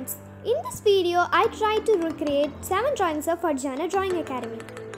friends, in this video I tried to recreate 7 drawings of Farjana Drawing Academy.